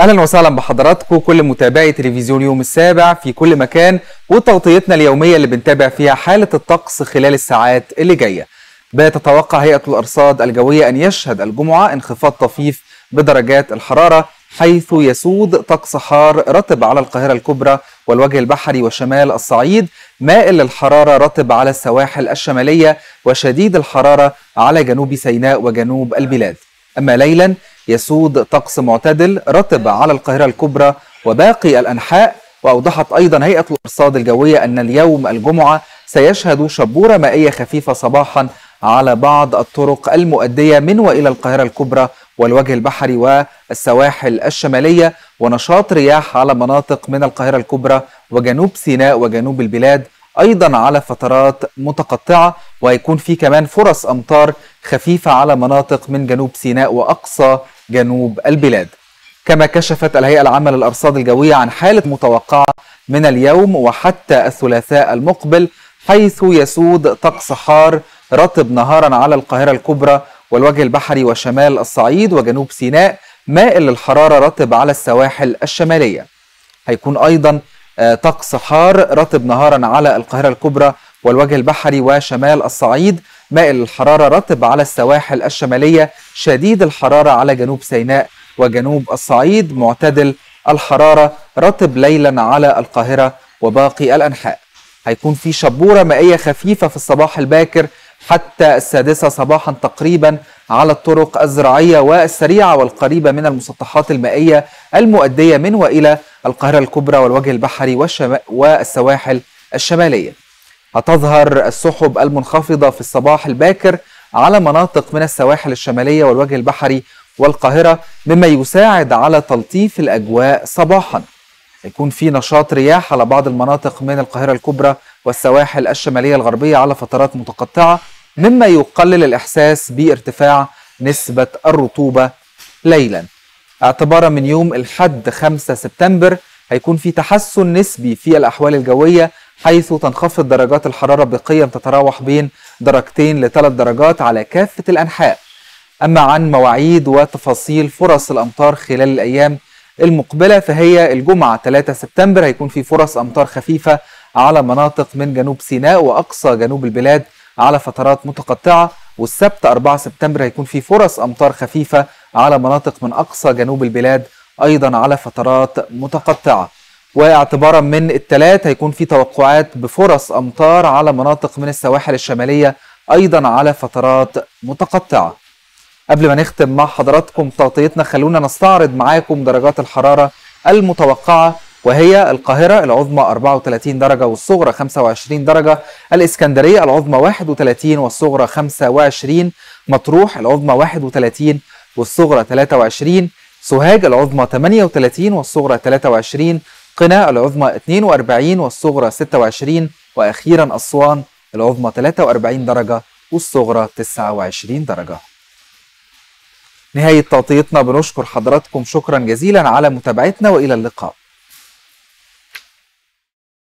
اهلا وسهلا بحضراتكم كل متابعي تلفزيون يوم السابع في كل مكان وتغطيتنا اليوميه اللي بنتابع فيها حاله الطقس خلال الساعات اللي جايه. بتتوقع هيئه الارصاد الجويه ان يشهد الجمعه انخفاض طفيف بدرجات الحراره، حيث يسود طقس حار رطب على القاهره الكبرى والوجه البحري وشمال الصعيد، مائل للحراره رطب على السواحل الشماليه وشديد الحراره على جنوب سيناء وجنوب البلاد. اما ليلا يسود طقس معتدل رطب على القاهرة الكبرى وباقي الأنحاء. وأوضحت أيضا هيئة الأرصاد الجوية أن اليوم الجمعة سيشهد شبورة مائية خفيفة صباحا على بعض الطرق المؤدية من وإلى القاهرة الكبرى والوجه البحري والسواحل الشمالية، ونشاط رياح على مناطق من القاهرة الكبرى وجنوب سيناء وجنوب البلاد أيضا على فترات متقطعة، ويكون في كمان فرص أمطار خفيفة على مناطق من جنوب سيناء وأقصى جنوب البلاد. كما كشفت الهيئة العامة للأرصاد الجوية عن حالة متوقعة من اليوم وحتى الثلاثاء المقبل، حيث يسود طقس حار رطب نهارا على القاهرة الكبرى والوجه البحري وشمال الصعيد وجنوب سيناء، مائل للحرارة رطب على السواحل الشمالية. هيكون أيضا طقس حار رطب نهارا على القاهرة الكبرى والوجه البحري وشمال الصعيد، مائل الحرارة رطب على السواحل الشمالية، شديد الحرارة على جنوب سيناء وجنوب الصعيد، معتدل الحرارة رطب ليلا على القاهرة وباقي الأنحاء. هيكون في شبورة مائية خفيفة في الصباح الباكر حتى السادسة صباحا تقريبا على الطرق الزراعية والسريعة والقريبة من المسطحات المائية المؤدية من وإلى القاهرة الكبرى والوجه البحري والسواحل الشمالية. هتظهر السحب المنخفضة في الصباح الباكر على مناطق من السواحل الشمالية والوجه البحري والقاهرة، مما يساعد على تلطيف الأجواء صباحا. هيكون في نشاط رياح على بعض المناطق من القاهرة الكبرى والسواحل الشمالية الغربية على فترات متقطعة، مما يقلل الإحساس بارتفاع نسبة الرطوبة ليلا. اعتبارا من يوم الحد 5 سبتمبر هيكون في تحسن نسبي في الأحوال الجوية، حيث تنخفض درجات الحرارة بقيم تتراوح بين 2 ل 3 درجات على كافة الأنحاء. أما عن مواعيد وتفاصيل فرص الأمطار خلال الأيام المقبلة، فهي الجمعة 3 سبتمبر هيكون في فرص أمطار خفيفة على مناطق من جنوب سيناء وأقصى جنوب البلاد على فترات متقطعة، والسبت 4 سبتمبر هيكون في فرص أمطار خفيفة على مناطق من أقصى جنوب البلاد أيضا على فترات متقطعة. واعتبارا من الثلاث هيكون في توقعات بفرص أمطار على مناطق من السواحل الشمالية أيضا على فترات متقطعة. قبل ما نختم مع حضراتكم تغطيتنا خلونا نستعرض معاكم درجات الحرارة المتوقعة، وهي القاهرة العظمى 34 درجة والصغرى 25 درجة، الإسكندرية العظمى 31 والصغرى 25، مطروح العظمى 31 والصغرى 23، سوهاج العظمى 38 والصغرى 23، قنا العظمى 42 والصغرى 26، وأخيرا أسوان العظمى 43 درجة والصغرى 29 درجة. نهاية تغطيتنا بنشكر حضراتكم شكرا جزيلا على متابعتنا وإلى اللقاء.